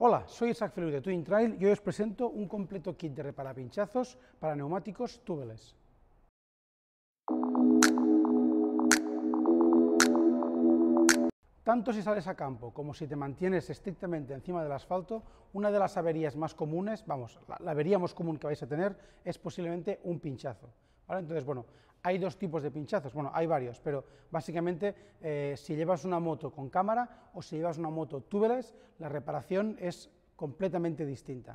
Hola, soy Isaac Felur de Twin Trail y hoy os presento un completo kit de reparapinchazos para neumáticos Tubeless. Tanto si sales a campo como si te mantienes estrictamente encima del asfalto, una de las averías más comunes, la avería más común que vais a tener es posiblemente un pinchazo. ¿Vale? Entonces, hay dos tipos de pinchazos, hay varios, pero básicamente si llevas una moto con cámara o si llevas una moto tubeless, la reparación es completamente distinta.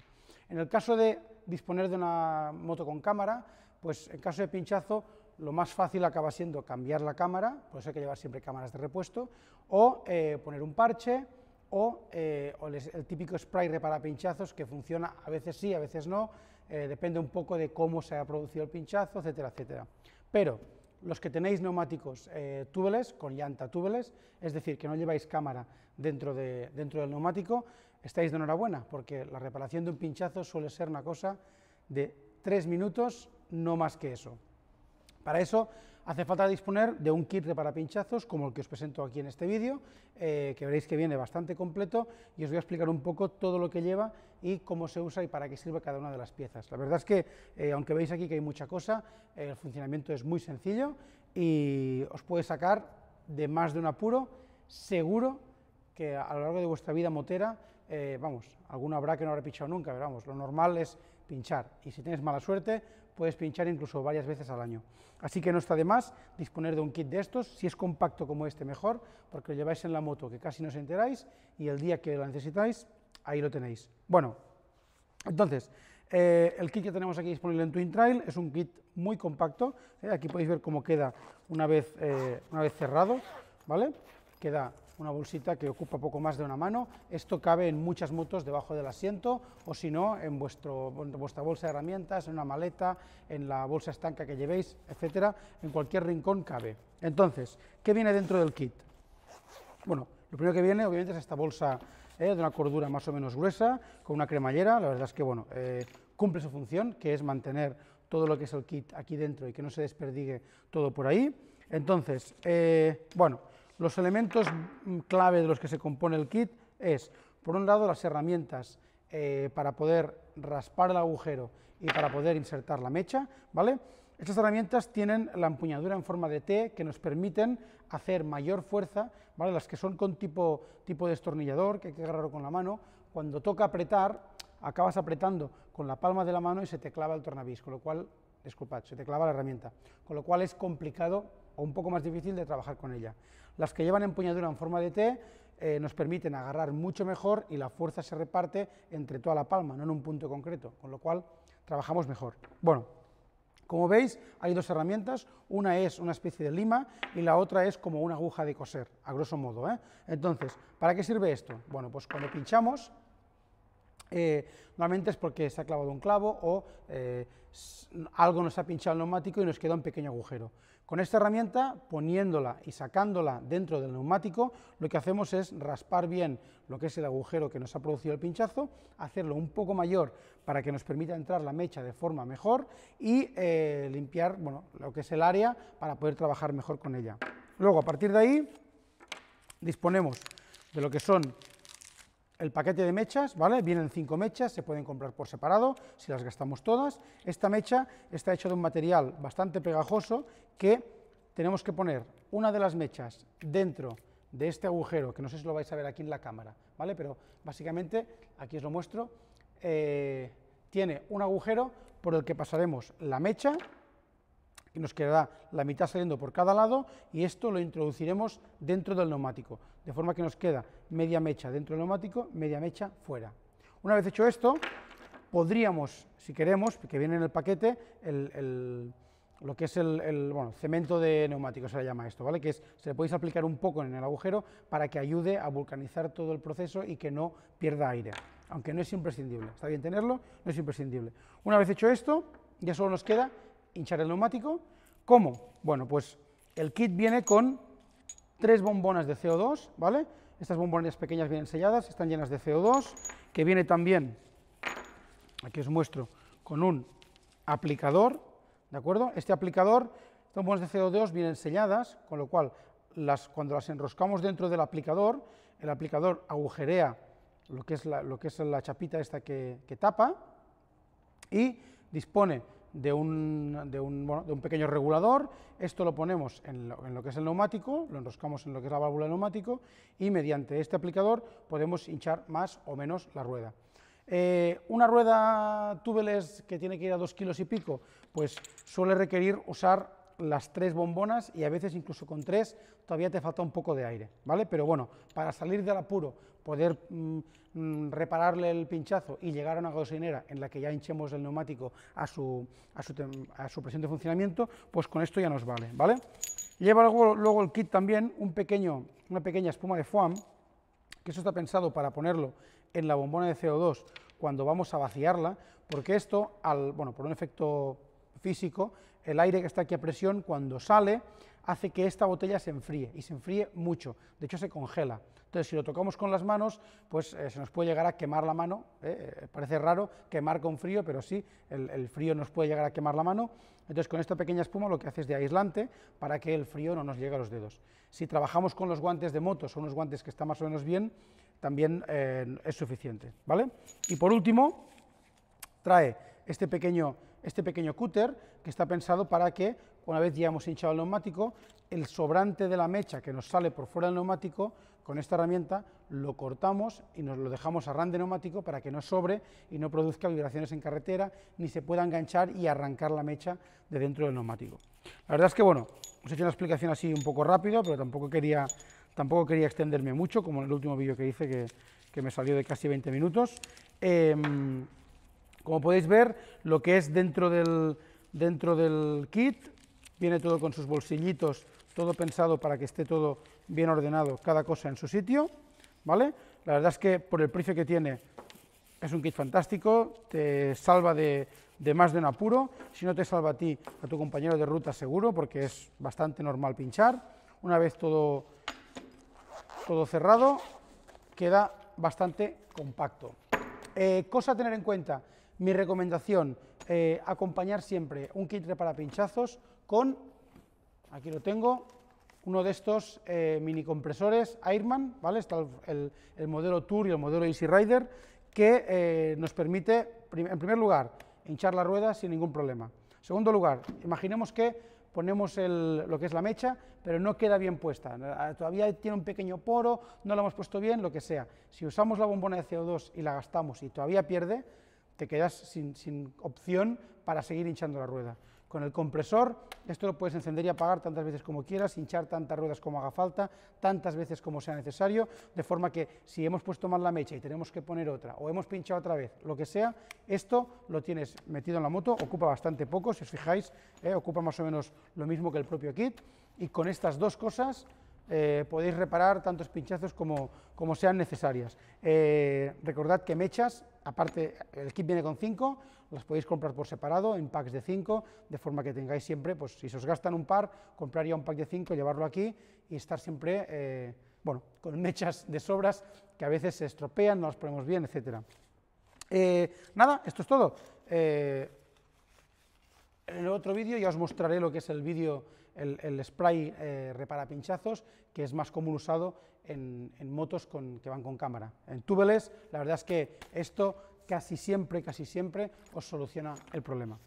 En el caso de disponer de una moto con cámara, pues en caso de pinchazo, lo más fácil acaba siendo cambiar la cámara, por eso hay que llevar siempre cámaras de repuesto, o poner un parche, o el típico spray reparapinchazos que funciona a veces sí, a veces no, depende un poco de cómo se ha producido el pinchazo, etcétera, etcétera. Pero los que tenéis neumáticos tubeless, con llanta tubeless, es decir, que no lleváis cámara dentro del neumático, estáis de enhorabuena, porque la reparación de un pinchazo suele ser una cosa de 3 minutos, no más que eso. Para eso hace falta disponer de un kit para pinchazos como el que os presento aquí en este vídeo, que veréis que viene bastante completo y os voy a explicar un poco todo lo que lleva y cómo se usa y para qué sirve cada una de las piezas. La verdad es que, aunque veis aquí que hay mucha cosa, el funcionamiento es muy sencillo y os puede sacar de más de un apuro, seguro que a lo largo de vuestra vida motera, alguno habrá que no habrá pinchado nunca, pero lo normal es pinchar, y si tienes mala suerte, puedes pinchar incluso varias veces al año. Así que no está de más disponer de un kit de estos, si es compacto como este mejor, porque lo lleváis en la moto que casi no os enteráis, y el día que lo necesitáis, ahí lo tenéis. Bueno, entonces, el kit que tenemos aquí disponible en Twin Trail es un kit muy compacto, aquí podéis ver cómo queda una vez cerrado, ¿vale? Queda una bolsita que ocupa poco más de una mano, esto cabe en muchas motos debajo del asiento o si no en vuestra bolsa de herramientas, en una maleta, en la bolsa estanca que llevéis, etcétera, en cualquier rincón cabe. Entonces, ¿qué viene dentro del kit? Bueno, lo primero que viene obviamente es esta bolsa de una cordura más o menos gruesa, con una cremallera, la verdad es que cumple su función, que es mantener todo lo que es el kit aquí dentro y que no se desperdigue todo por ahí. Entonces, los elementos clave de los que se compone el kit es, por un lado, las herramientas para poder raspar el agujero y para poder insertar la mecha, ¿vale? Estas herramientas tienen la empuñadura en forma de T que nos permiten hacer mayor fuerza, ¿vale? Las que son con tipo destornillador, que hay que agarrarlo con la mano, cuando toca apretar, acabas apretando con la palma de la mano y se te clava el tornavís, con lo cual, se te clava la herramienta, con lo cual es complicado o un poco más difícil de trabajar con ella. Las que llevan empuñadura en forma de T nos permiten agarrar mucho mejor y la fuerza se reparte entre toda la palma, no en un punto concreto, con lo cual trabajamos mejor. Bueno, como veis hay dos herramientas, una es una especie de lima y la otra es como una aguja de coser, a grosso modo, ¿eh? Entonces, ¿para qué sirve esto? Bueno, pues cuando pinchamos, normalmente es porque se ha clavado un clavo o algo nos ha pinchado el neumático y nos queda un pequeño agujero. Con esta herramienta, poniéndola y sacándola dentro del neumático, lo que hacemos es raspar bien lo que es el agujero que nos ha producido el pinchazo, hacerlo un poco mayor para que nos permita entrar la mecha de forma mejor y limpiar lo que es el área para poder trabajar mejor con ella. Luego, a partir de ahí, disponemos de lo que son el paquete de mechas, ¿vale? Vienen 5 mechas, se pueden comprar por separado, si las gastamos todas. Esta mecha está hecha de un material bastante pegajoso que tenemos que poner una de las mechas dentro de este agujero, que no sé si lo vais a ver aquí en la cámara, ¿vale? Pero básicamente, aquí os lo muestro, tiene un agujero por el que pasaremos la mecha, y nos quedará la mitad saliendo por cada lado y esto lo introduciremos dentro del neumático, de forma que nos queda media mecha dentro del neumático, media mecha fuera. Una vez hecho esto, podríamos, si queremos, que viene en el paquete, lo que es cemento de neumático se le llama esto, ¿vale? Que es, se le podéis aplicar un poco en el agujero para que ayude a vulcanizar todo el proceso y que no pierda aire, aunque no es imprescindible, está bien tenerlo, no es imprescindible. Una vez hecho esto, ya solo nos queda hinchar el neumático. ¿Cómo? Bueno, pues el kit viene con 3 bombonas de CO2, ¿vale? Estas bombonas pequeñas vienen selladas, están llenas de CO2, que viene también, aquí os muestro, con un aplicador, ¿de acuerdo? Este aplicador, estas bombonas de CO2 vienen selladas, con lo cual, cuando las enroscamos dentro del aplicador, el aplicador agujerea lo que es la chapita esta que tapa, y dispone de un pequeño regulador. Esto lo ponemos en lo que es el neumático, lo enroscamos en lo que es la válvula del neumático, y mediante este aplicador podemos hinchar más o menos la rueda. Una rueda tubeless que tiene que ir a 2,5 kilos, pues suele requerir usar las 3 bombonas, y a veces incluso con 3 todavía te falta un poco de aire, ¿vale? Pero bueno, para salir del apuro, poder repararle el pinchazo y llegar a una gasolinera en la que ya hinchemos el neumático a su presión de funcionamiento, pues con esto ya nos vale, ¿vale? Lleva luego el kit también una pequeña espuma de foam, que eso está pensado para ponerlo en la bombona de CO2 cuando vamos a vaciarla, porque esto, por un efecto físico, el aire que está aquí a presión, cuando sale, hace que esta botella se enfríe, y se enfríe mucho, de hecho se congela. Entonces, si lo tocamos con las manos, pues se nos puede llegar a quemar la mano. Parece raro quemar con frío, pero sí, el frío nos puede llegar a quemar la mano. Entonces, con esta pequeña espuma lo que hace es de aislante para que el frío no nos llegue a los dedos. Si trabajamos con los guantes de moto, son unos guantes que están más o menos bien, también es suficiente, ¿vale? Y por último, trae este pequeño cúter, que está pensado para que, una vez ya hemos hinchado el neumático, el sobrante de la mecha que nos sale por fuera del neumático, con esta herramienta lo cortamos y nos lo dejamos a ran de neumático para que no sobre y no produzca vibraciones en carretera, ni se pueda enganchar y arrancar la mecha de dentro del neumático. La verdad es que, bueno, os he hecho una explicación así un poco rápido, pero tampoco quería extenderme mucho, como en el último vídeo que hice, que me salió de casi 20 minutos. Como podéis ver, lo que es dentro del kit, viene todo con sus bolsillitos, todo pensado para que esté todo bien ordenado, cada cosa en su sitio, ¿vale? La verdad es que por el precio que tiene es un kit fantástico, te salva de más de un apuro, si no te salva a ti, a tu compañero de ruta seguro, porque es bastante normal pinchar. Una vez todo cerrado, queda bastante compacto. Cosa a tener en cuenta. Mi recomendación, acompañar siempre un kit para pinchazos con, aquí lo tengo, uno de estos mini compresores Airman, ¿vale? Está el modelo Tour y el modelo Easy Rider, que nos permite, en primer lugar, hinchar la rueda sin ningún problema. En segundo lugar, imaginemos que ponemos lo que es la mecha, pero no queda bien puesta, todavía tiene un pequeño poro, no la hemos puesto bien, lo que sea. Si usamos la bombona de CO2 y la gastamos y todavía pierde, te quedas sin opción para seguir hinchando la rueda. Con el compresor, esto lo puedes encender y apagar tantas veces como quieras, hinchar tantas ruedas como haga falta, tantas veces como sea necesario, de forma que si hemos puesto mal la mecha y tenemos que poner otra, o hemos pinchado otra vez, lo que sea, esto lo tienes metido en la moto, ocupa bastante poco, si os fijáis, ocupa más o menos lo mismo que el propio kit, y con estas dos cosas podéis reparar tantos pinchazos como sean necesarias. Recordad que mechas, aparte, el kit viene con 5, las podéis comprar por separado, en packs de 5, de forma que tengáis siempre, pues si se os gastan un par, comprar ya un pack de 5, llevarlo aquí y estar siempre, con mechas de sobras que a veces se estropean, no las ponemos bien, etc. Nada, esto es todo. En el otro vídeo ya os mostraré lo que es el vídeo, el spray repara pinchazos, que es más común usado en motos que van con cámara. En tubeless, la verdad es que esto casi siempre os soluciona el problema.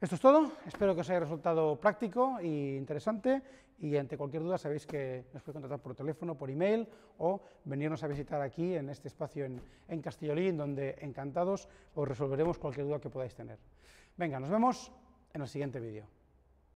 Esto es todo, espero que os haya resultado práctico e interesante, y ante cualquier duda sabéis que nos podéis contactar por teléfono, por email, o venirnos a visitar aquí en este espacio en Castellolín, donde encantados os resolveremos cualquier duda que podáis tener. Venga, nos vemos en el siguiente vídeo.